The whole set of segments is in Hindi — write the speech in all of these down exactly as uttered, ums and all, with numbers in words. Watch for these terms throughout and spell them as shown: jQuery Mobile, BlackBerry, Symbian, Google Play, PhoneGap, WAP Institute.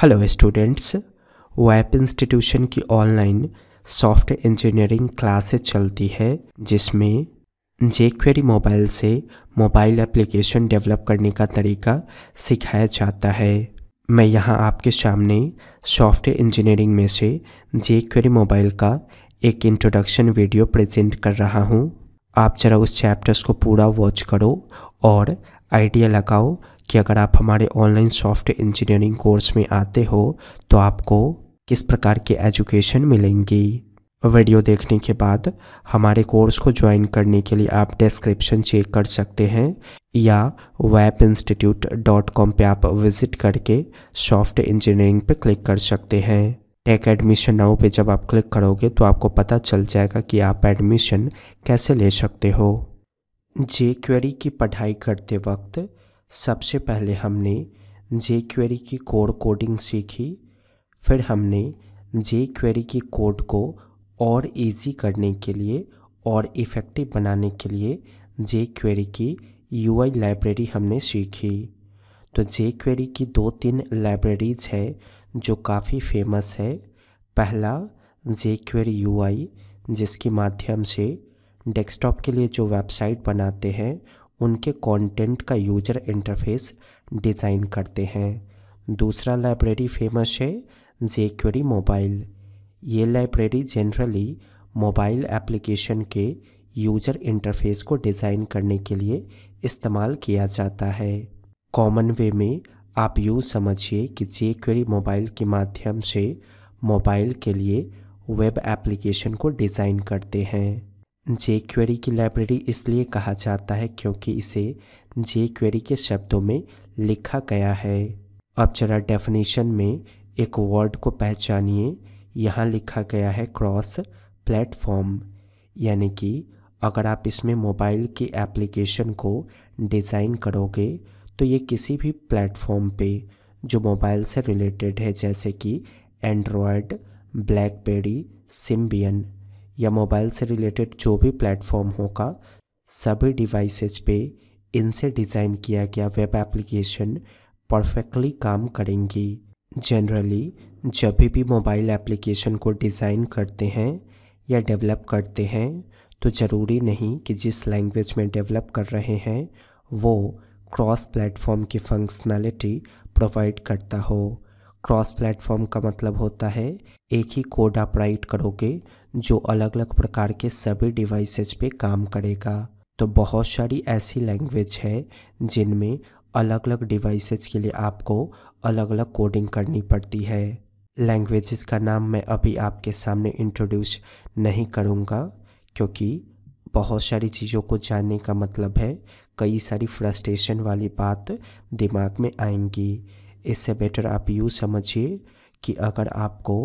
हेलो स्टूडेंट्स, वैप इंस्टीट्यूशन की ऑनलाइन सॉफ्टवेयर इंजीनियरिंग क्लासेस चलती है जिसमें jQuery मोबाइल से मोबाइल एप्लीकेशन डेवलप करने का तरीका सिखाया जाता है। मैं यहाँ आपके सामने सॉफ्टवेयर इंजीनियरिंग में से jQuery मोबाइल का एक इंट्रोडक्शन वीडियो प्रेजेंट कर रहा हूँ। आप जरा उस चैप्टर्स को पूरा वॉच करो और आइडिया लगाओ कि अगर आप हमारे ऑनलाइन सॉफ्टवेयर इंजीनियरिंग कोर्स में आते हो तो आपको किस प्रकार की एजुकेशन मिलेंगी। वीडियो देखने के बाद हमारे कोर्स को ज्वाइन करने के लिए आप डिस्क्रिप्शन चेक कर सकते हैं या वेब इंस्टीट्यूट डॉट कॉम पे आप विजिट करके सॉफ्टवेयर इंजीनियरिंग पे क्लिक कर सकते हैं। टेक एडमिशन नाउ पे जब आप क्लिक करोगे तो आपको पता चल जाएगा कि आप एडमिशन कैसे ले सकते हो। jQuery की पढ़ाई करते वक्त सबसे पहले हमने jQuery की कोड कोडिंग सीखी, फिर हमने jQuery की कोड को और इजी करने के लिए और इफ़ेक्टिव बनाने के लिए jQuery की यूआई लाइब्रेरी हमने सीखी। तो jQuery की दो तीन लाइब्रेरीज़ है जो काफ़ी फेमस है। पहला jQuery यूआई, जिसके माध्यम से डेस्कटॉप के लिए जो वेबसाइट बनाते हैं उनके कंटेंट का यूजर इंटरफेस डिज़ाइन करते हैं। दूसरा लाइब्रेरी फेमस है jQuery मोबाइल। ये लाइब्रेरी जनरली मोबाइल एप्लीकेशन के यूजर इंटरफेस को डिज़ाइन करने के लिए इस्तेमाल किया जाता है। कॉमन वे में आप यूँ समझिए कि jQuery मोबाइल के माध्यम से मोबाइल के लिए वेब एप्लीकेशन को डिज़ाइन करते हैं। jQuery की लाइब्रेरी इसलिए कहा जाता है क्योंकि इसे jQuery के शब्दों में लिखा गया है। अब जरा डेफिनेशन में एक वर्ड को पहचानिए। यहाँ लिखा गया है क्रॉस प्लेटफॉर्म, यानी कि अगर आप इसमें मोबाइल की एप्लीकेशन को डिज़ाइन करोगे तो ये किसी भी प्लेटफॉर्म पे जो मोबाइल से रिलेटेड है, जैसे कि एंड्रॉयड, ब्लैकबेरी, सिम्बियन या मोबाइल से रिलेटेड जो भी प्लेटफॉर्म होगा, सभी डिवाइसेज पे इनसे डिज़ाइन किया गया वेब एप्लीकेशन परफेक्टली काम करेंगी। जनरली जब भी मोबाइल एप्लीकेशन को डिज़ाइन करते हैं या डेवलप करते हैं तो ज़रूरी नहीं कि जिस लैंग्वेज में डेवलप कर रहे हैं वो क्रॉस प्लेटफॉर्म की फंक्शनैलिटी प्रोवाइड करता हो। क्रॉस प्लेटफॉर्म का मतलब होता है एक ही कोड आप राइट करोगे जो अलग अलग प्रकार के सभी डिवाइसेज पे काम करेगा। तो बहुत सारी ऐसी लैंग्वेज है जिनमें अलग अलग डिवाइसेज के लिए आपको अलग अलग कोडिंग करनी पड़ती है। लैंग्वेजेस का नाम मैं अभी आपके सामने इंट्रोड्यूस नहीं करूँगा क्योंकि बहुत सारी चीज़ों को जानने का मतलब है कई सारी फ्रस्ट्रेशन वाली बात दिमाग में आएंगी। इससे बेटर आप यूँ समझिए कि अगर आपको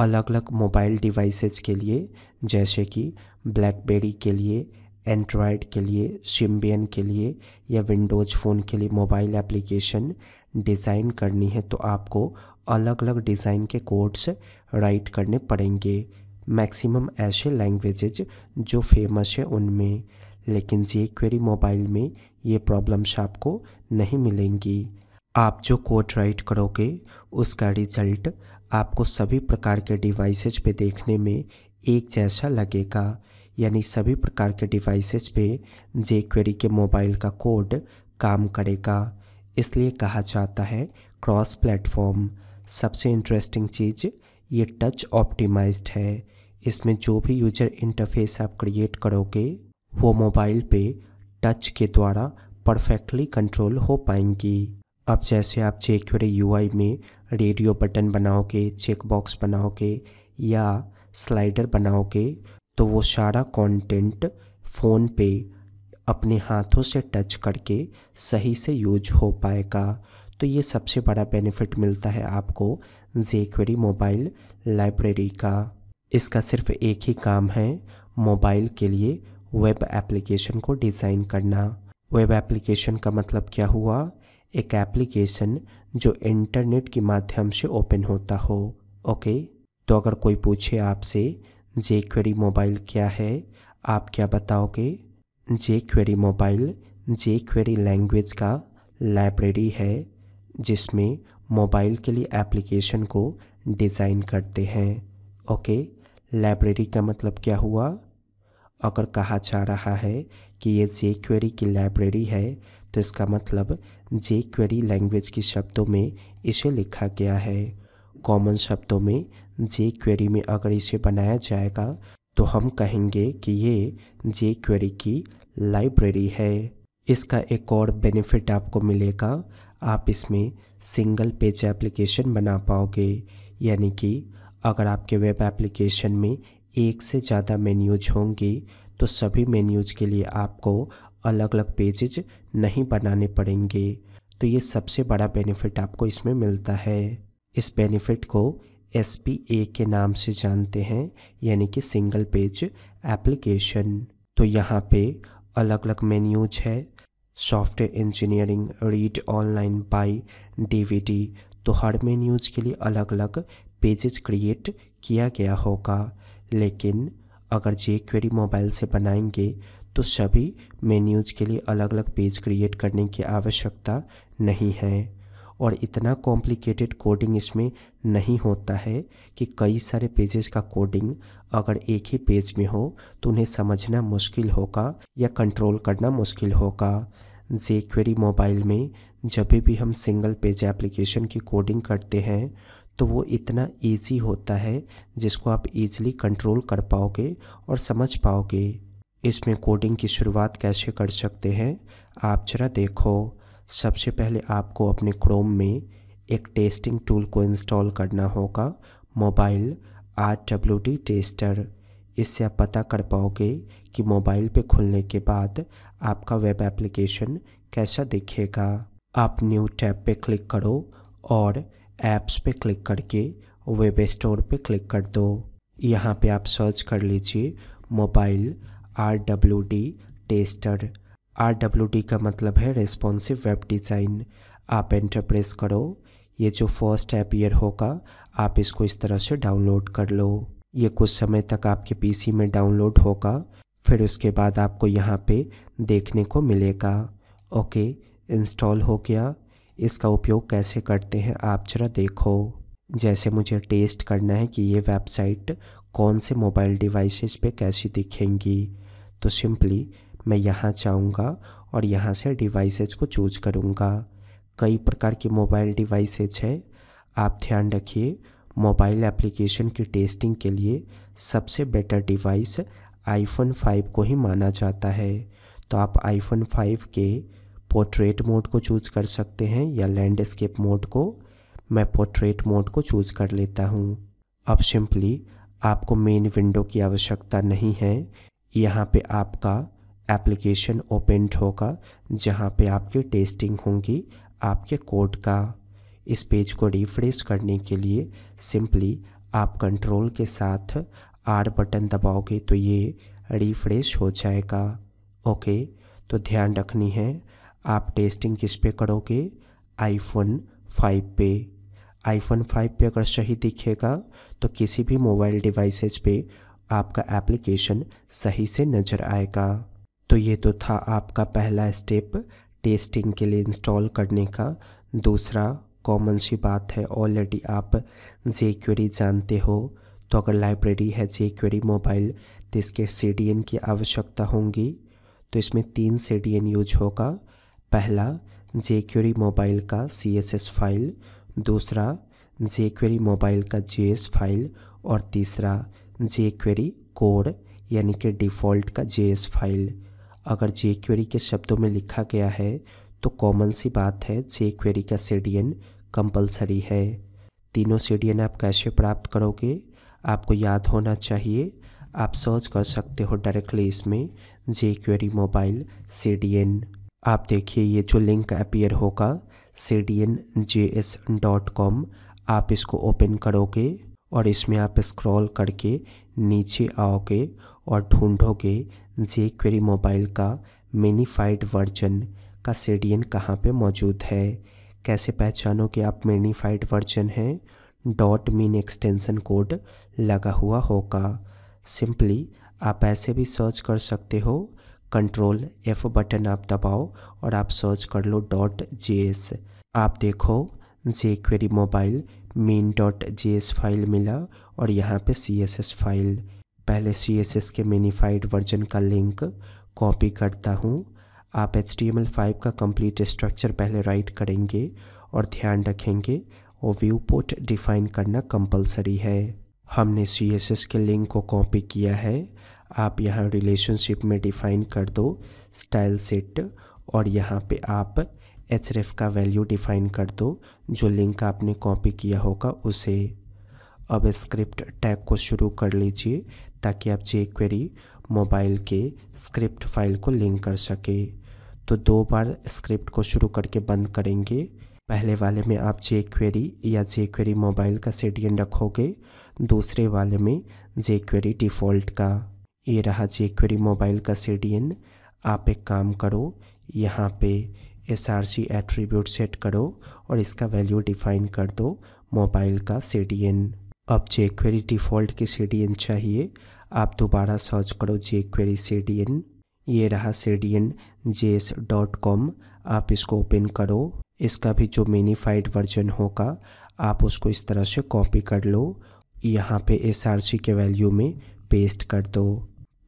अलग अलग मोबाइल डिवाइसेज के लिए, जैसे कि ब्लैकबेरी के लिए, एंड्रॉयड के लिए, सिम्बियन के लिए या विंडोज़ फ़ोन के लिए मोबाइल एप्लीकेशन डिज़ाइन करनी है तो आपको अलग अलग डिज़ाइन के कोड्स राइट करने पड़ेंगे। मैक्सिमम ऐसे लैंग्वेजेज जो फेमस है उनमें, लेकिन jQuery मोबाइल में ये प्रॉब्लम्स आपको नहीं मिलेंगी। आप जो कोड राइट करोगे उसका रिजल्ट आपको सभी प्रकार के डिवाइसेज पे देखने में एक जैसा लगेगा, यानी सभी प्रकार के डिवाइसेज पे jQuery के मोबाइल का कोड काम करेगा, इसलिए कहा जाता है क्रॉस प्लेटफॉर्म। सबसे इंटरेस्टिंग चीज़ ये टच ऑप्टिमाइज्ड है। इसमें जो भी यूजर इंटरफेस आप क्रिएट करोगे वो मोबाइल पे टच के द्वारा परफेक्टली कंट्रोल हो पाएंगी। अब जैसे आप jQuery यूआई में रेडियो बटन बनाओगे, चेकबॉक्स बनाओगे या स्लाइडर बनाओगे तो वो सारा कंटेंट फ़ोन पे अपने हाथों से टच करके सही से यूज हो पाएगा। तो ये सबसे बड़ा बेनिफिट मिलता है आपको jQuery मोबाइल लाइब्रेरी का। इसका सिर्फ एक ही काम है, मोबाइल के लिए वेब एप्लीकेशन को डिज़ाइन करना। वेब एप्लीकेशन का मतलब क्या हुआ? एक एप्लीकेशन जो इंटरनेट के माध्यम से ओपन होता हो। ओके, तो अगर कोई पूछे आपसे jQuery मोबाइल क्या है, आप क्या बताओगे? jQuery मोबाइल jQuery लैंग्वेज का लाइब्रेरी है जिसमें मोबाइल के लिए एप्लीकेशन को डिज़ाइन करते हैं। ओके, लाइब्रेरी का मतलब क्या हुआ? अगर कहा जा रहा है कि ये jQuery की लाइब्रेरी है तो इसका मतलब jQuery लैंग्वेज की शब्दों में इसे लिखा गया है। कॉमन शब्दों में jQuery में अगर इसे बनाया जाएगा तो हम कहेंगे कि ये jQuery की लाइब्रेरी है। इसका एक और बेनिफिट आपको मिलेगा, आप इसमें सिंगल पेज एप्लीकेशन बना पाओगे। यानी कि अगर आपके वेब एप्लीकेशन में एक से ज़्यादा मेन्यूज होंगे तो सभी मेन्यूज के लिए आपको अलग अलग पेजेज नहीं बनाने पड़ेंगे। तो ये सबसे बड़ा बेनिफिट आपको इसमें मिलता है। इस बेनिफिट को एस पी ए के नाम से जानते हैं, यानी कि सिंगल पेज एप्लीकेशन। तो यहाँ पे अलग अलग मेन्यूज है, software engineering, read online, buy, D V D. तो हर मेन्यूज के लिए अलग अलग पेजेज क्रिएट किया गया होगा। लेकिन अगर jQuery मोबाइल से बनाएंगे तो सभी मेन्यूज के लिए अलग अलग पेज क्रिएट करने की आवश्यकता नहीं है और इतना कॉम्प्लिकेटेड कोडिंग इसमें नहीं होता है कि कई सारे पेजेस का कोडिंग अगर एक ही पेज में हो तो उन्हें समझना मुश्किल होगा या कंट्रोल करना मुश्किल होगा। jQuery मोबाइल में जब भी हम सिंगल पेज एप्लीकेशन की कोडिंग करते हैं तो वो इतना इजी होता है जिसको आप इजीली कंट्रोल कर पाओगे और समझ पाओगे। इसमें कोडिंग की शुरुआत कैसे कर सकते हैं आप जरा देखो। सबसे पहले आपको अपने क्रोम में एक टेस्टिंग टूल को इंस्टॉल करना होगा, mobile R W D tester. इससे आप पता कर पाओगे कि मोबाइल पे खुलने के बाद आपका वेब एप्लीकेशन कैसा दिखेगा। आप न्यू टैब पे क्लिक करो और ऐप्स पे क्लिक करके वेब स्टोर पे क्लिक कर दो। यहाँ पे आप सर्च कर लीजिए mobile R W D tester. R W D का मतलब है रेस्पॉन्सिव वेब डिज़ाइन। आप एंटर प्रेस करो, ये जो फर्स्ट अपीयर होगा आप इसको इस तरह से डाउनलोड कर लो। ये कुछ समय तक आपके पीसी में डाउनलोड होगा, फिर उसके बाद आपको यहाँ पे देखने को मिलेगा। ओके, इंस्टॉल हो गया। इसका उपयोग कैसे करते हैं आप जरा देखो। जैसे मुझे टेस्ट करना है कि ये वेबसाइट कौन से मोबाइल डिवाइसेस पे कैसी दिखेंगी, तो सिंपली मैं यहाँ जाऊँगा और यहाँ से डिवाइसेज को चूज करूँगा। कई प्रकार के मोबाइल डिवाइसेज है। आप ध्यान रखिए, मोबाइल एप्लीकेशन की टेस्टिंग के लिए सबसे बेटर डिवाइस आईफोन फाइव को ही माना जाता है। तो आप आईफोन फाइव के पोर्ट्रेट मोड को चूज कर सकते हैं या लैंडस्केप मोड को। मैं पोर्ट्रेट मोड को चूज कर लेता हूँ। अब सिंपली आपको मेन विंडो की आवश्यकता नहीं है। यहाँ पे आपका एप्लीकेशन ओपन होगा जहाँ पे आपकी टेस्टिंग होगी आपके कोड का। इस पेज को रिफ्रेश करने के लिए सिंपली आप कंट्रोल के साथ आर बटन दबाओगे तो ये रिफ्रेश हो जाएगा। ओके, तो ध्यान रखनी है आप टेस्टिंग किस पे करोगे, आईफोन फाइव पे। आईफोन फाइव पे अगर सही दिखेगा तो किसी भी मोबाइल डिवाइसेज पे आपका एप्लीकेशन सही से नज़र आएगा। तो ये तो था आपका पहला स्टेप टेस्टिंग के लिए इंस्टॉल करने का। दूसरा, कॉमन सी बात है, ऑलरेडी आप jQuery जानते हो तो अगर लाइब्रेरी है jQuery मोबाइल तो इसके सी डी एन की आवश्यकता होगी। तो इसमें तीन सी डी एन यूज होगा। पहला jQuery मोबाइल का सी एस एस फाइल, दूसरा jQuery मोबाइल का जे एस फाइल और तीसरा jQuery कोर यानी कि डिफ़ॉल्ट का जे एस फाइल। अगर jQuery के शब्दों में लिखा गया है तो कॉमन सी बात है jQuery का सी डी एन कंपलसरी है। तीनों सी डी एन आप कैसे प्राप्त करोगे आपको याद होना चाहिए। आप सर्च कर सकते हो डायरेक्टली इसमें jQuery mobile C D N. आप देखिए ये जो लिंक अपीयर होगा C D N J S dot com, आप इसको ओपन करोगे और इसमें आप स्क्रॉल करके नीचे आओगे और ढूंढोगे jQuery मोबाइल का मिनिफाइड वर्जन का सी डी एन कहाँ पे मौजूद है। कैसे पहचानो कि आप मिनिफाइड वर्जन हैं, डॉट मीन एक्सटेंसन कोड लगा हुआ होगा। सिंपली आप ऐसे भी सर्च कर सकते हो, कंट्रोल एफ बटन आप दबाओ और आप सर्च कर लो डॉट जे एस। आप देखो jQuery Mobile main.js फाइल मिला और यहाँ पे C S S फाइल। पहले C S S के मिनिफाइड वर्जन का लिंक कॉपी करता हूँ। आप H T M L five का कंप्लीट स्ट्रक्चर पहले राइट करेंगे और ध्यान रखेंगे और व्यू पोर्ट डिफाइन करना कंपलसरी है। हमने C S S के लिंक को कॉपी किया है। आप यहाँ रिलेशनशिप में डिफाइन कर दो स्टाइल सेट और यहाँ पे आप href का वैल्यू डिफाइन कर दो जो लिंक आपने कॉपी किया होगा उसे। अब स्क्रिप्ट टैग को शुरू कर लीजिए ताकि आप jQuery मोबाइल के स्क्रिप्ट फाइल को लिंक कर सके। तो दो बार स्क्रिप्ट को शुरू करके बंद करेंगे। पहले वाले में आप jQuery या jQuery मोबाइल का सेडियन रखोगे, दूसरे वाले में jQuery डिफ़ॉल्ट का। ये रहा jQuery मोबाइल का सेडियन। आप एक काम करो, यहाँ पे src एट्रीब्यूट सेट करो और इसका वैल्यू डिफाइन कर दो मोबाइल का सेडियन। अब jQuery डिफ़ॉल्ट की सेडियन चाहिए। आप दोबारा सर्च करो jQuery सेडियन। ये रहा CDN J S dot com. आप इसको ओपन करो। इसका भी जो मिनिफाइड वर्जन होगा आप उसको इस तरह से कॉपी कर लो, यहाँ पे src के वैल्यू में पेस्ट कर दो।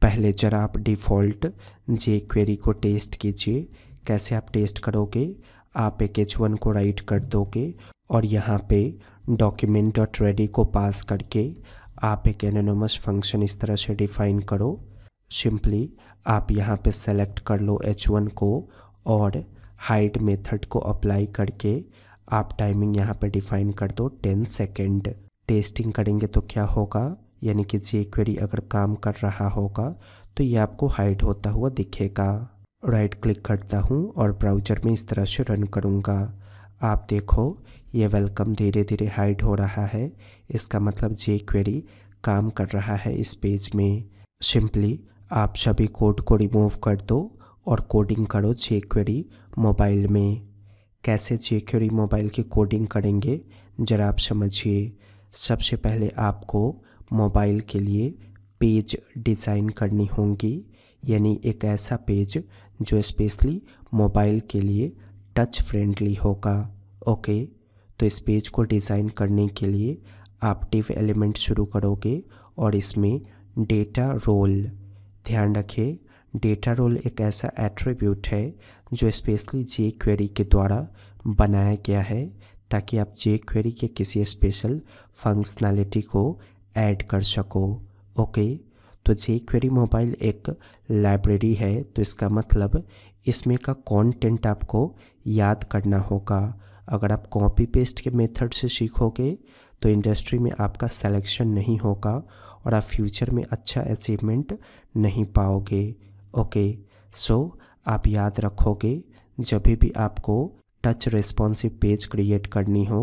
पहले जरा आप डिफ़ॉल्ट jQuery को टेस्ट कीजिए। कैसे आप टेस्ट करोगे, आप एक एच वन को राइट कर दोगे और यहाँ पे डॉक्यूमेंट डॉट रेडी को पास करके आप एक एनोनिमस फंक्शन इस तरह से डिफाइन करो। सिंपली आप यहाँ पे सेलेक्ट कर लो एच वन को और हाइड मेथड को अप्लाई करके आप टाइमिंग यहाँ पे डिफाइन कर दो टेन सेकेंड। टेस्टिंग करेंगे तो क्या होगा, यानी कि jQuery अगर काम कर रहा होगा तो ये आपको हाइड होता हुआ दिखेगा। राइट क्लिक करता हूँ और ब्राउज़र में इस तरह से रन करूँगा। आप देखो ये वेलकम धीरे धीरे हाइड हो रहा है, इसका मतलब jQuery काम कर रहा है इस पेज में। सिंपली आप सभी कोड को रिमूव कर दो और कोडिंग करो jQuery मोबाइल में। कैसे jQuery मोबाइल की कोडिंग करेंगे जरा आप समझिए। सबसे पहले आपको मोबाइल के लिए पेज डिज़ाइन करनी होगी, यानी एक ऐसा पेज जो स्पेशली मोबाइल के लिए टच फ्रेंडली होगा। ओके, तो इस पेज को डिज़ाइन करने के लिए आप डिव एलिमेंट शुरू करोगे और इसमें डेटा रोल, ध्यान रखें डेटा रोल एक ऐसा एट्रीब्यूट है जो स्पेशली jQuery के द्वारा बनाया गया है ताकि आप jQuery के किसी स्पेशल फंक्शनैलिटी को ऐड कर सको। ओके, तो jQuery मोबाइल एक लाइब्रेरी है तो इसका मतलब इसमें का कंटेंट आपको याद करना होगा। अगर आप कॉपी पेस्ट के मेथड से सीखोगे तो इंडस्ट्री में आपका सिलेक्शन नहीं होगा और आप फ्यूचर में अच्छा अचीवमेंट नहीं पाओगे। ओके, सो आप याद रखोगे जब भी आपको टच रेस्पॉन्सिव पेज क्रिएट करनी हो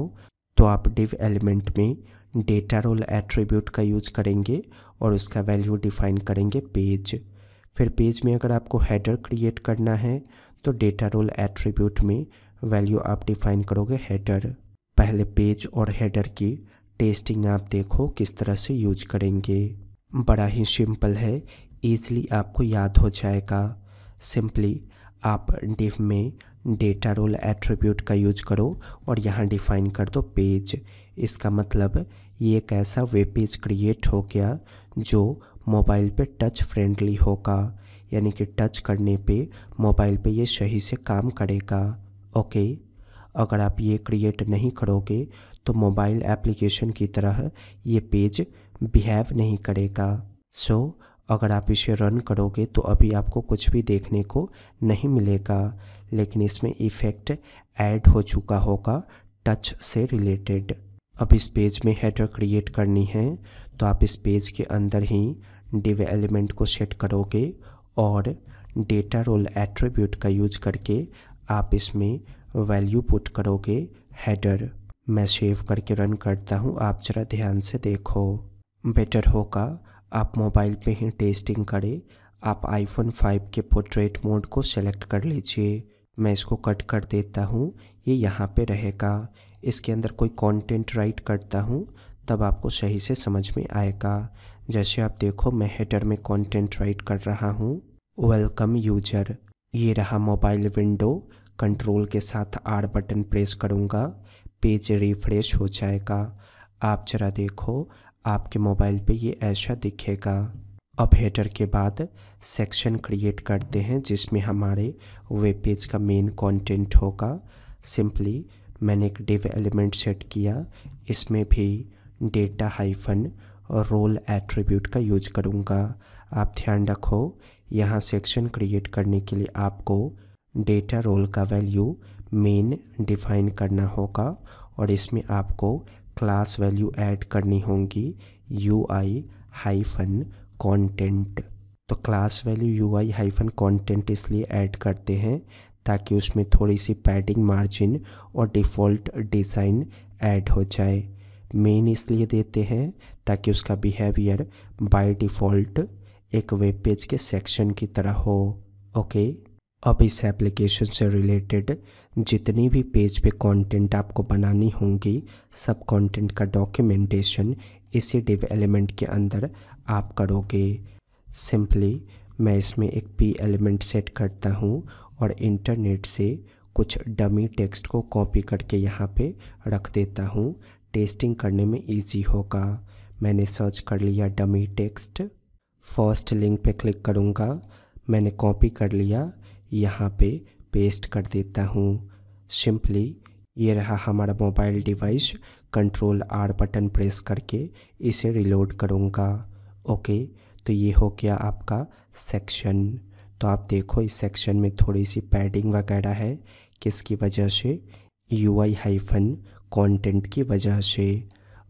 तो आप डिव एलिमेंट में डेटा रोल एट्रीब्यूट का यूज करेंगे और उसका वैल्यू डिफाइन करेंगे पेज। फिर पेज में अगर आपको हेडर क्रिएट करना है तो डेटा रोल एट्रीब्यूट में वैल्यू आप डिफाइन करोगे हेडर। पहले पेज और हेडर की टेस्टिंग आप देखो किस तरह से यूज करेंगे। बड़ा ही सिंपल है, ईज़िली आपको याद हो जाएगा। सिंपली आप डिव में डेटा रोल एट्रीब्यूट का यूज करो और यहाँ डिफाइन कर दो पेज। इसका मतलब ये एक ऐसा वेब पेज क्रिएट हो गया जो मोबाइल पे टच फ्रेंडली होगा, यानी कि टच करने पे मोबाइल पे ये सही से काम करेगा। ओके, अगर आप ये क्रिएट नहीं करोगे तो मोबाइल एप्लीकेशन की तरह ये पेज बिहेव नहीं करेगा। सो अगर आप इसे रन करोगे तो अभी आपको कुछ भी देखने को नहीं मिलेगा, लेकिन इसमें इफ़ेक्ट ऐड हो चुका होगा टच से रिलेटेड। अब इस पेज में हेडर क्रिएट करनी है तो आप इस पेज के अंदर ही डिव एलिमेंट को सेट करोगे और डेटा रोल एट्रीब्यूट का यूज करके आप इसमें वैल्यू पुट करोगे हेडर। मैं सेव करके रन करता हूँ, आप ज़रा ध्यान से देखो। बेटर होगा आप मोबाइल पे ही टेस्टिंग करें। आप आईफोन फाइव के पोर्ट्रेट मोड को सेलेक्ट कर लीजिए। मैं इसको कट कर देता हूँ, ये यहाँ पे रहेगा। इसके अंदर कोई कंटेंट राइट करता हूँ तब आपको सही से समझ में आएगा। जैसे आप देखो मैं हेडर में कंटेंट राइट कर रहा हूँ वेलकम यूजर। ये रहा मोबाइल विंडो। कंट्रोल के साथ आर बटन प्रेस करूँगा, पेज रिफ्रेश हो जाएगा। आप जरा देखो, आपके मोबाइल पे ये ऐसा दिखेगा। अब हेडर के बाद सेक्शन क्रिएट करते हैं जिसमें हमारे वेब पेज का मेन कंटेंट होगा। सिंपली मैंने एक डिव एलिमेंट सेट किया, इसमें भी डेटा हाइफन और रोल एट्रीब्यूट का यूज करूँगा। आप ध्यान रखो, यहाँ सेक्शन क्रिएट करने के लिए आपको डेटा रोल का वैल्यू मेन डिफाइन करना होगा और इसमें आपको क्लास वैल्यू ऐड करनी होगी यू आई हाइफन कॉन्टेंट। तो class value U I hyphen content इसलिए ऐड करते हैं ताकि उसमें थोड़ी सी पैडिंग मार्जिन और डिफ़ॉल्ट डिज़ाइन ऐड हो जाए। मेन इसलिए देते हैं ताकि उसका बिहेवियर बाय डिफ़ॉल्ट एक वेब पेज के सेक्शन की तरह हो। ओके, अब इस एप्लीकेशन से रिलेटेड जितनी भी पेज पे कंटेंट आपको बनानी होंगी, सब कंटेंट का डॉक्यूमेंटेशन इसी डिव एलिमेंट के अंदर आप करोगे। सिंपली मैं इसमें एक पी एलिमेंट सेट करता हूँ और इंटरनेट से कुछ डमी टेक्स्ट को कॉपी करके यहाँ पे रख देता हूँ। टेस्टिंग करने में इजी होगा। मैंने सर्च कर लिया डमी टेक्स्ट, फर्स्ट लिंक पे क्लिक करूँगा, मैंने कॉपी कर लिया, यहाँ पे पेस्ट कर देता हूँ। सिंपली ये रहा हमारा mobile device, control R button press करके इसे रिलोड करूँगा। ओके, तो ये हो गया आपका सेक्शन। तो आप देखो इस सेक्शन में थोड़ी सी पैडिंग वगैरह है, किसकी वजह से? यू आई हाइफन कॉन्टेंट की वजह से।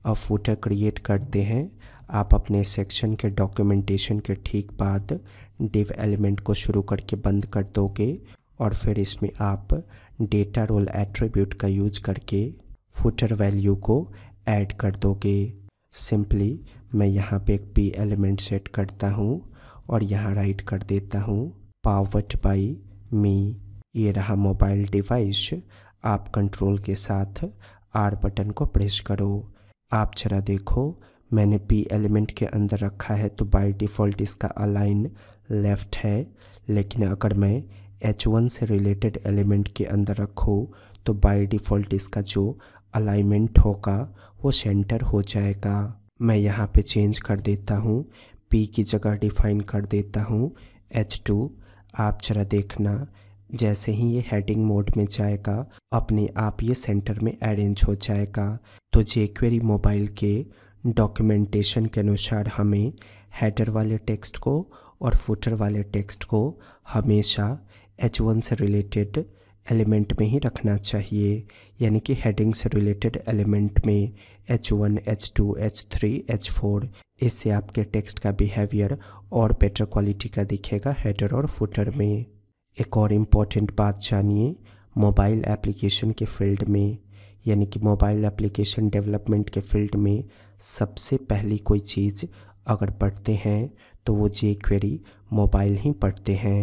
अब फूटर क्रिएट करते हैं। आप अपने सेक्शन के डॉक्यूमेंटेशन के ठीक बाद डिव एलिमेंट को शुरू करके बंद कर दोगे और फिर इसमें आप डेटा रोल एट्रीब्यूट का यूज करके फूटर वैल्यू को ऐड कर दोगे। सिंपली मैं यहाँ पे एक पी एलिमेंट सेट करता हूँ और यहाँ राइट कर देता हूँ पावर्ड बाय मी। ये रहा मोबाइल डिवाइस, आप कंट्रोल के साथ आर बटन को प्रेस करो। आप जरा देखो, मैंने पी एलिमेंट के अंदर रखा है तो बाय डिफ़ॉल्ट इसका अलाइन लेफ़्ट है, लेकिन अगर मैं एच वन से रिलेटेड एलिमेंट के अंदर रखूँ तो बाय डिफ़ॉल्ट इसका जो अलाइनमेंट होगा वो सेंटर हो जाएगा। मैं यहाँ पे चेंज कर देता हूँ, पी की जगह डिफ़ाइन कर देता हूँ एच टू। आप जरा देखना, जैसे ही ये हेडिंग मोड में जाएगा अपने आप ये सेंटर में अरेंज हो जाएगा। तो jQuery मोबाइल के डॉक्यूमेंटेशन के अनुसार हमें हेडर वाले टेक्स्ट को और फुटर वाले टेक्स्ट को हमेशा एच वन से रिलेटेड एलिमेंट में ही रखना चाहिए, यानी कि हेडिंग से रिलेटेड एलिमेंट में H one, H two, H three, H four. इससे आपके टेक्स्ट का बिहेवियर और बेटर क्वालिटी का दिखेगा हेडर और फुटर में। एक और इम्पॉर्टेंट बात जानिए, मोबाइल एप्लीकेशन के फील्ड में, यानी कि मोबाइल एप्लीकेशन डेवलपमेंट के फील्ड में सबसे पहली कोई चीज़ अगर पढ़ते हैं तो वो jQuery मोबाइल ही पढ़ते हैं।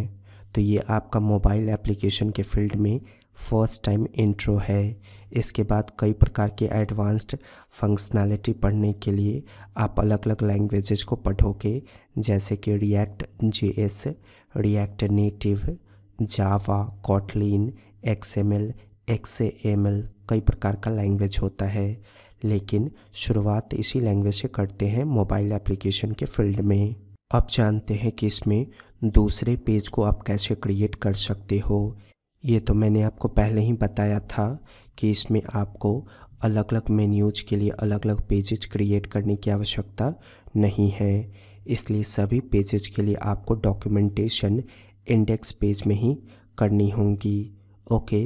तो ये आपका मोबाइल एप्लीकेशन के फील्ड में फर्स्ट टाइम इंट्रो है। इसके बाद कई प्रकार के एडवांस्ड फंक्शनैलिटी पढ़ने के लिए आप अलग अलग लैंग्वेजेस को पढ़ोगे, जैसे कि React JS, React Native, Java, Kotlin, XML, XAML, कई प्रकार का लैंग्वेज होता है, लेकिन शुरुआत इसी लैंग्वेज से करते हैं मोबाइल एप्लीकेशन के फील्ड में। आप जानते हैं कि इसमें दूसरे पेज को आप कैसे क्रिएट कर सकते हो। ये तो मैंने आपको पहले ही बताया था कि इसमें आपको अलग अलग मेन्यूज के लिए अलग अलग पेजेज क्रिएट करने की आवश्यकता नहीं है, इसलिए सभी पेजेज के लिए आपको डॉक्यूमेंटेशन इंडेक्स पेज में ही करनी होगी। ओके,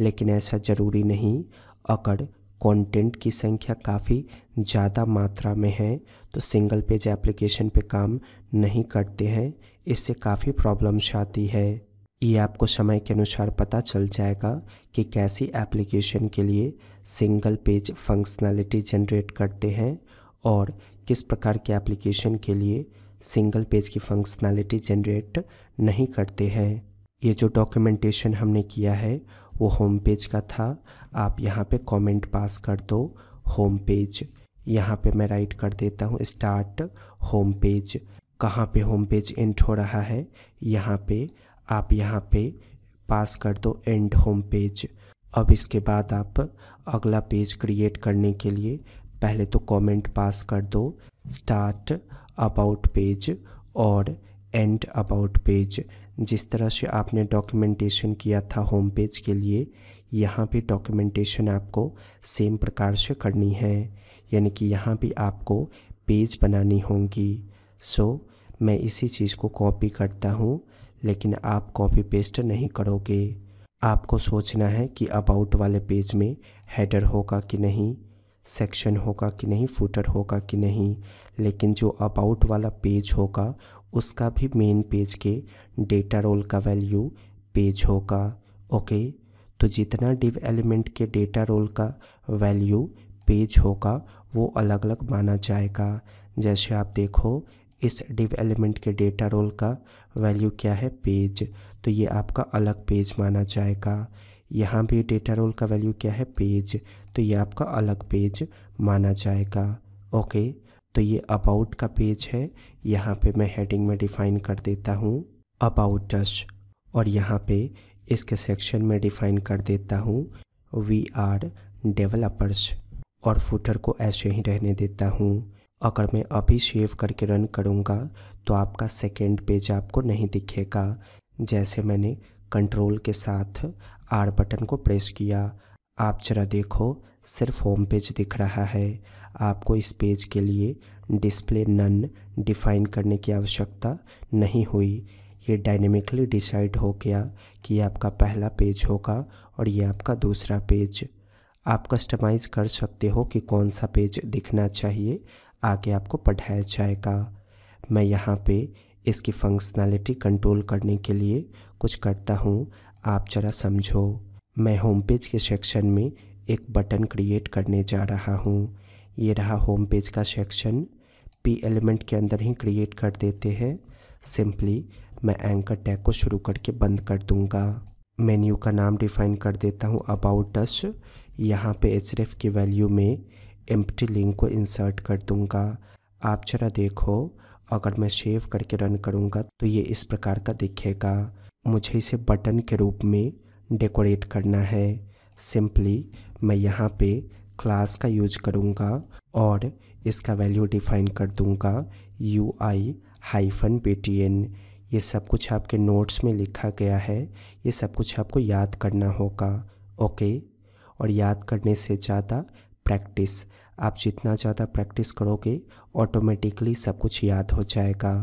लेकिन ऐसा ज़रूरी नहीं, अगर कंटेंट की संख्या काफ़ी ज़्यादा मात्रा में है तो सिंगल पेज एप्लीकेशन पे काम नहीं करते हैं, इससे काफ़ी प्रॉब्लम्स आती है। ये आपको समय के अनुसार पता चल जाएगा कि कैसी एप्लीकेशन के लिए सिंगल पेज फंक्शनैलिटी जनरेट करते हैं और किस प्रकार के एप्लीकेशन के लिए सिंगल पेज की फंक्शनैलिटी जनरेट नहीं करते हैं। ये जो डॉक्यूमेंटेशन हमने किया है वो होम पेज का था। आप यहाँ पे कमेंट पास कर दो होम पेज। यहाँ पे मैं राइट कर देता हूँ स्टार्ट होम पेज। कहाँ पे होम पेज एंड हो रहा है? यहाँ पे। आप यहाँ पे पास कर दो एंड होम पेज। अब इसके बाद आप अगला पेज क्रिएट करने के लिए पहले तो कमेंट पास कर दो स्टार्ट अबाउट पेज और एंड अबाउट पेज। जिस तरह से आपने डॉक्यूमेंटेशन किया था होम पेज के लिए, यहाँ भी डॉक्यूमेंटेशन आपको सेम प्रकार से करनी है, यानी कि यहाँ भी आपको पेज बनानी होंगी। सो so, मैं इसी चीज़ को कॉपी करता हूँ, लेकिन आप कॉपी पेस्ट नहीं करोगे। आपको सोचना है कि अबाउट वाले पेज में हेडर होगा कि नहीं, सेक्शन होगा कि नहीं, फुटर होगा कि नहीं। लेकिन जो अबाउट वाला पेज होगा उसका भी मेन पेज के डेटा रोल का वैल्यू पेज होगा। ओके, तो जितना डिव एलिमेंट के डेटा रोल का वैल्यू पेज होगा वो अलग अलग माना जाएगा। जैसे आप देखो इस डिव एलिमेंट के डेटा रोल का वैल्यू क्या है पेज, तो ये आपका अलग पेज माना जाएगा। यहाँ भी डेटा रोल का वैल्यू क्या है पेज, तो ये आपका अलग पेज माना जाएगा। ओके, तो ये अबाउट का पेज है। यहाँ पे मैं हेडिंग में डिफ़ाइन कर देता हूँ अबाउट अस और यहाँ पे इसके सेक्शन में डिफ़ाइन कर देता हूँ वी आर डेवलपर्स और फुटर को ऐसे ही रहने देता हूँ। अगर मैं अभी सेव करके रन करूँगा तो आपका सेकेंड पेज आपको नहीं दिखेगा। जैसे मैंने कंट्रोल के साथ आर बटन को प्रेस किया, आप जरा देखो सिर्फ होम पेज दिख रहा है। आपको इस पेज के लिए डिस्प्ले नन डिफाइन करने की आवश्यकता नहीं हुई। ये डायनेमिकली डिसाइड हो गया कि आपका पहला पेज होगा और ये आपका दूसरा पेज। आप कस्टमाइज़ कर सकते हो कि कौन सा पेज दिखना चाहिए, आगे आपको पढ़ाया जाएगा। मैं यहाँ पे इसकी फंक्शनैलिटी कंट्रोल करने के लिए कुछ करता हूँ, आप जरा समझो। मैं होम पेज के सेक्शन में एक बटन क्रिएट करने जा रहा हूँ। ये रहा होम पेज का सेक्शन, पी एलिमेंट के अंदर ही क्रिएट कर देते हैं। सिंपली मैं एंकर टैग को शुरू करके बंद कर दूँगा। मेन्यू का नाम डिफाइन कर देता हूँ अबाउट अस। यहाँ पे href की वैल्यू में एम्प्टी लिंक को इंसर्ट कर दूँगा। आप जरा देखो, अगर मैं सेव करके रन करूँगा तो ये इस प्रकार का दिखेगा। मुझे इसे बटन के रूप में डेकोरेट करना है। सिंपली मैं यहाँ पे क्लास का यूज करूँगा और इसका वैल्यू डिफाइन कर दूँगा U I hyphen P T N. ये सब कुछ आपके नोट्स में लिखा गया है, ये सब कुछ आपको याद करना होगा। ओके, और याद करने से ज़्यादा प्रैक्टिस। आप जितना ज़्यादा प्रैक्टिस करोगे ऑटोमेटिकली सब कुछ याद हो जाएगा।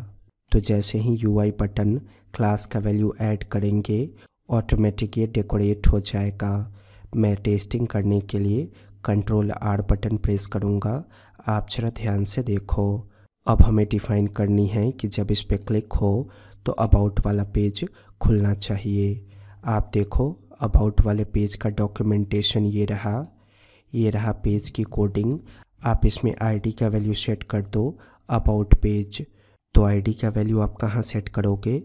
तो जैसे ही यू आई बटन क्लास का वैल्यू ऐड करेंगे ऑटोमेटिक ये डेकोरेट हो जाएगा। मैं टेस्टिंग करने के लिए कंट्रोल आर बटन प्रेस करूँगा। आप जरा ध्यान से देखो, अब हमें डिफ़ाइन करनी है कि जब इस पर क्लिक हो तो अबाउट वाला पेज खुलना चाहिए। आप देखो अबाउट वाले पेज का डॉक्यूमेंटेशन ये रहा, ये रहा पेज की कोडिंग। आप इसमें आईडी का वैल्यू सेट कर दो अबाउट पेज। तो आईडी का वैल्यू आप कहाँ सेट करोगे,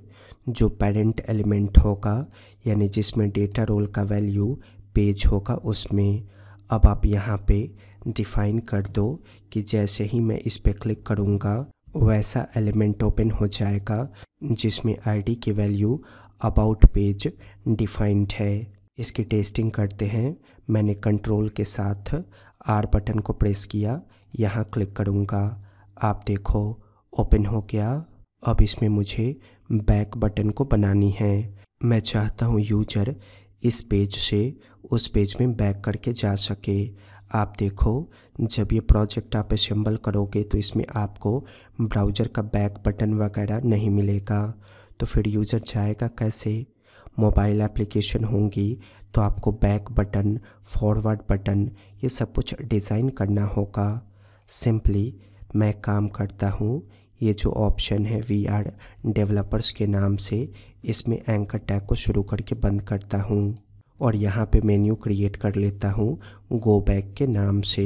जो पेरेंट एलिमेंट होगा, यानी जिसमें डेटा रोल का वैल्यू पेज होगा उसमें। अब आप यहाँ पे डिफाइन कर दो कि जैसे ही मैं इस पर क्लिक करूँगा वैसा एलिमेंट ओपन हो जाएगा जिसमें आईडी की वैल्यू अबाउट पेज डिफाइंड है। इसकी टेस्टिंग करते हैं। मैंने कंट्रोल के साथ आर बटन को प्रेस किया, यहाँ क्लिक करूँगा। आप देखो ओपन हो गया। अब इसमें मुझे बैक बटन को बनानी है। मैं चाहता हूँ यूजर इस पेज से उस पेज में बैक करके जा सके। आप देखो जब ये प्रोजेक्ट आप असेंबल करोगे तो इसमें आपको ब्राउज़र का बैक बटन वगैरह नहीं मिलेगा। तो फिर यूजर जाएगा कैसे, मोबाइल एप्लीकेशन होंगी तो आपको बैक बटन, फॉरवर्ड बटन, ये सब कुछ डिज़ाइन करना होगा। सिंपली मैं काम करता हूँ, ये जो ऑप्शन है वी आर डेवलपर्स के नाम से, इसमें एंकर टैग को शुरू करके बंद करता हूँ और यहाँ पे मेन्यू क्रिएट कर लेता हूँ गो बैक के नाम से।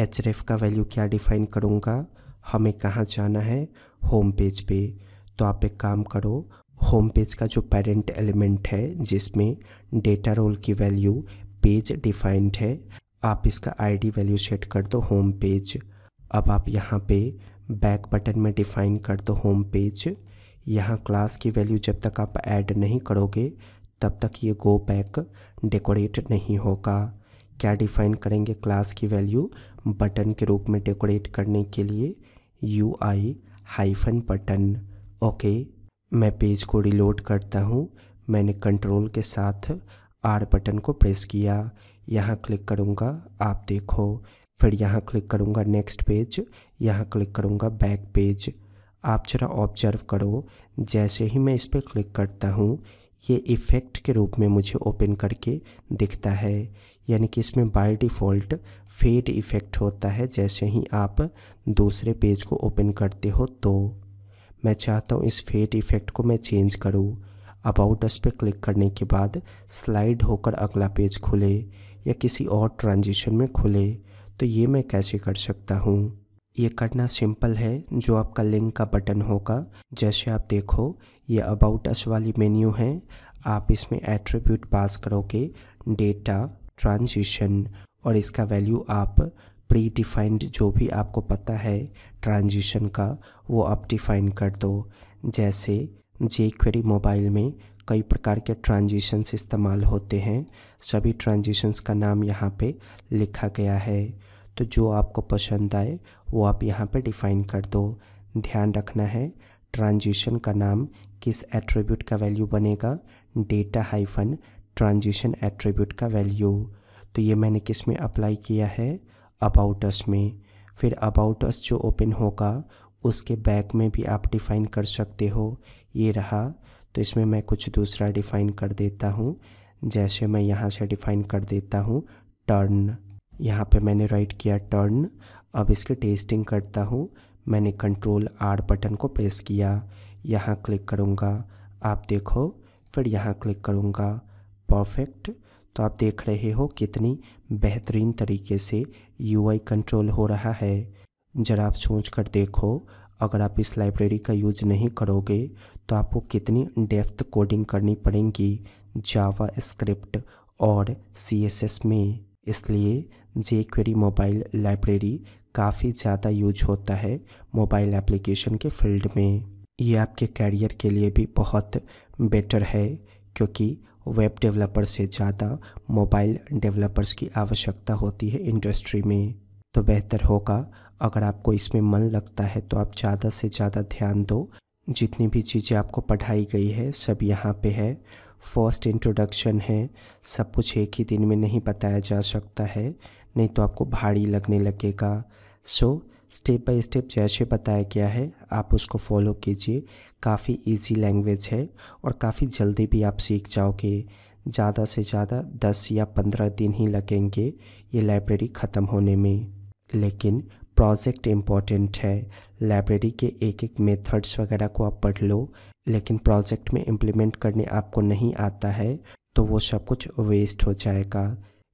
href का वैल्यू क्या डिफ़ाइन करूँगा, हमें कहाँ जाना है होम पेज पे। तो आप एक काम करो, होम पेज का जो पेरेंट एलिमेंट है जिसमें डेटा रोल की वैल्यू पेज डिफाइंड है, आप इसका आईडी वैल्यू सेट कर दो होम पेज। अब आप यहाँ पे बैक बटन में डिफ़ाइन कर दो होम पेज। यहाँ क्लास की वैल्यू जब तक आप ऐड नहीं करोगे तब तक ये गो बैक डेकोरेट नहीं होगा। क्या डिफाइन करेंगे? क्लास की वैल्यू बटन के रूप में डेकोरेट करने के लिए U I hyphen button. Okay, मैं पेज को रिलोड करता हूँ। मैंने कंट्रोल के साथ आर बटन को प्रेस किया, यहाँ क्लिक करूँगा, आप देखो, फिर यहाँ क्लिक करूँगा नेक्स्ट पेज, यहाँ क्लिक करूँगा बैक पेज। आप जरा ऑब्जर्व करो, जैसे ही मैं इस पर क्लिक करता हूँ ये इफ़ेक्ट के रूप में मुझे ओपन करके दिखता है, यानी कि इसमें बाय डिफ़ॉल्ट फेड इफ़ेक्ट होता है जैसे ही आप दूसरे पेज को ओपन करते हो। तो मैं चाहता हूँ इस फेड इफ़ेक्ट को मैं चेंज करूँ। अबाउट अस पे क्लिक करने के बाद स्लाइड होकर अगला पेज खुले या किसी और ट्रांजिशन में खुले, तो ये मैं कैसे कर सकता हूँ? ये करना सिंपल है। जो आपका लिंक का बटन होगा, जैसे आप देखो ये अबाउट अस वाली मेन्यू है, आप इसमें एट्रीब्यूट पास करोगे डेटा ट्रांजिशन, और इसका वैल्यू आप प्री डिफाइंड जो भी आपको पता है ट्रांजिशन का वो आप डिफाइन कर दो। जैसे jQuery मोबाइल में कई प्रकार के ट्रांजिशंस इस्तेमाल होते हैं, सभी ट्रांजिशंस का नाम यहाँ पे लिखा गया है, तो जो आपको पसंद आए वो आप यहाँ पे डिफ़ाइन कर दो। ध्यान रखना है ट्रांजिशन का नाम किस एट्रीब्यूट का वैल्यू बनेगा, डेटा हाइफन ट्रांजिशन एट्रीब्यूट का वैल्यू। तो ये मैंने किस में अप्लाई किया है? अबाउट अस में। फिर अबाउट अस जो ओपन होगा उसके बैक में भी आप डिफ़ाइन कर सकते हो, ये रहा। तो इसमें मैं कुछ दूसरा डिफ़ाइन कर देता हूँ, जैसे मैं यहाँ से डिफ़ाइन कर देता हूँ टर्न, यहाँ पे मैंने राइट किया टर्न। अब इसके टेस्टिंग करता हूँ, मैंने कंट्रोल आर बटन को प्रेस किया, यहाँ क्लिक करूँगा, आप देखो, फिर यहाँ क्लिक करूँगा, परफेक्ट। तो आप देख रहे हो कितनी बेहतरीन तरीके से यूआई कंट्रोल हो रहा है। जरा आप सोच कर देखो, अगर आप इस लाइब्रेरी का यूज नहीं करोगे तो आपको कितनी डेप्थ कोडिंग करनी पड़ेगी जावा स्क्रिप्ट और सी एस एस में। इसलिए jQuery मोबाइल लाइब्रेरी काफ़ी ज़्यादा यूज होता है मोबाइल एप्लीकेशन के फील्ड में। ये आपके कैरियर के लिए भी बहुत बेटर है, क्योंकि वेब डेवलपर से ज़्यादा मोबाइल डेवलपर्स की आवश्यकता होती है इंडस्ट्री में। तो बेहतर होगा अगर आपको इसमें मन लगता है तो आप ज़्यादा से ज़्यादा ध्यान दो। जितनी भी चीज़ें आपको पढ़ाई गई है सब यहाँ पे है। फर्स्ट इंट्रोडक्शन है, सब कुछ एक ही दिन में नहीं बताया जा सकता है, नहीं तो आपको भारी लगने लगेगा। सो स्टेप बाय स्टेप जैसे बताया गया है आप उसको फॉलो कीजिए। काफ़ी इजी लैंग्वेज है और काफ़ी जल्दी भी आप सीख जाओगे। ज़्यादा से ज़्यादा दस या पंद्रह दिन ही लगेंगे ये लाइब्रेरी ख़त्म होने में। लेकिन प्रोजेक्ट इम्पॉर्टेंट है, लाइब्रेरी के एक एक मेथड्स वगैरह को आप पढ़ लो, लेकिन प्रोजेक्ट में इम्प्लीमेंट करने आपको नहीं आता है तो वो सब कुछ वेस्ट हो जाएगा।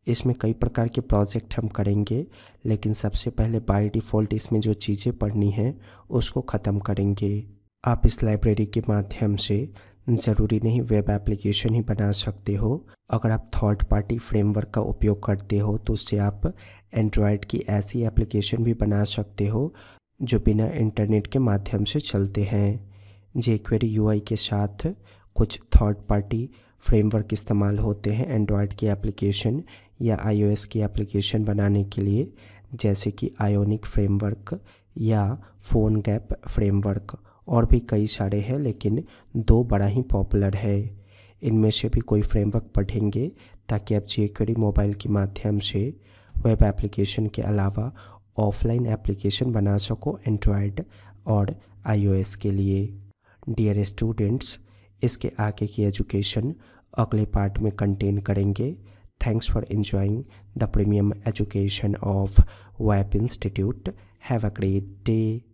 इसमें कई प्रकार के प्रोजेक्ट हम करेंगे, लेकिन सबसे पहले बाय डिफ़ॉल्ट इसमें जो चीज़ें पढ़नी हैं उसको ख़त्म करेंगे। आप इस लाइब्रेरी के माध्यम से ज़रूरी नहीं वेब एप्लीकेशन ही बना सकते हो, अगर आप थर्ड पार्टी फ्रेमवर्क का उपयोग करते हो तो उससे आप एंड्रॉयड की ऐसी एप्लीकेशन भी बना सकते हो जो बिना इंटरनेट के माध्यम से चलते हैं। jQuery यूआई के साथ कुछ थर्ड पार्टी फ्रेमवर्क इस्तेमाल होते हैं एंड्रॉयड की एप्लीकेशन या आईओएस की एप्लीकेशन बनाने के लिए, जैसे कि आयोनिक फ्रेमवर्क या PhoneGap फ्रेमवर्क, और भी कई सारे हैं, लेकिन दो बड़ा ही पॉपुलर है। इनमें से भी कोई फ्रेमवर्क पढ़ेंगे ताकि आप jQuery मोबाइल के माध्यम से वेब एप्लीकेशन के अलावा ऑफलाइन एप्लीकेशन बना सको एंड्रॉयड और आईओएस के लिए। डियर स्टूडेंट्स, इसके आगे की एजुकेशन अगले पार्ट में कंटेन करेंगे। Thanks for enjoying the premium education of W A P Institute। Have a great day.